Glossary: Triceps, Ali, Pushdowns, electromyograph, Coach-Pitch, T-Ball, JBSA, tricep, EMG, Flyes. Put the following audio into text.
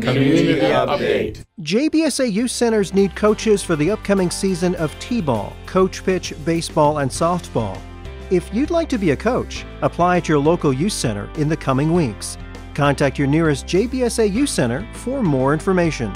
Community Update. JBSA youth centers need coaches for the upcoming season of T-Ball, Coach-Pitch, baseball, and softball. If you'd like to be a coach, apply at your local youth center in the coming weeks. Contact your nearest JBSA youth center for more information.